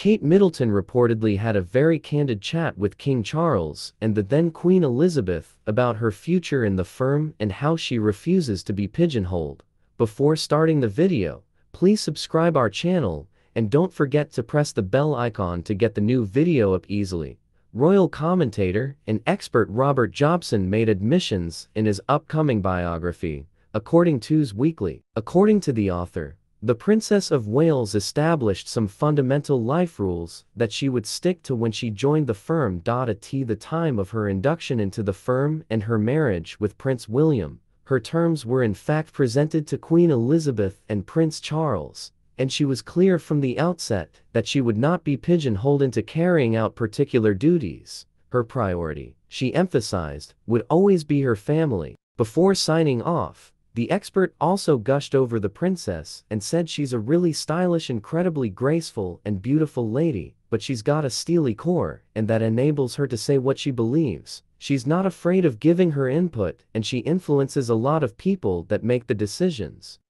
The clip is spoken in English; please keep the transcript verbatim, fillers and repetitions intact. Kate Middleton reportedly had a very candid chat with King Charles and the then Queen Elizabeth about her future in The Firm and how she refuses to be pigeonholed. Before starting the video, please subscribe our channel and don't forget to press the bell icon to get the new video up easily. Royal commentator and expert Robert Jobson made admissions in his upcoming biography, according to Us Weekly. According to the author, the Princess of Wales established some fundamental life rules that she would stick to when she joined the firm. At the time of her induction into the firm and her marriage with Prince William, her terms were in fact presented to Queen Elizabeth and Prince Charles, and she was clear from the outset that she would not be pigeonholed into carrying out particular duties. Her priority, she emphasized, would always be her family. Before signing off, the expert also gushed over the princess and said she's a really stylish, incredibly graceful and beautiful lady, but she's got a steely core, and that enables her to say what she believes. She's not afraid of giving her input, and she influences a lot of people that make the decisions.